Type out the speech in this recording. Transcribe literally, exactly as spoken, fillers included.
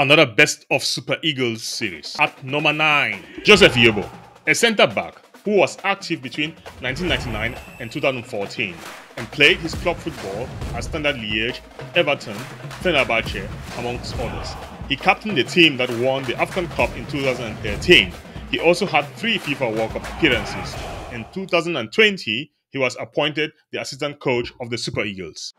another Best of Super Eagles series. At number nine, Joseph Yobo, a centre-back who was active between nineteen ninety-nine and two thousand fourteen and played his club football at Standard Liège, Everton, Fenerbahce, amongst others. He captained the team that won the AFCON Cup in two thousand thirteen. He also had three FIFA World Cup appearances. In two thousand twenty, he was appointed the assistant coach of the Super Eagles.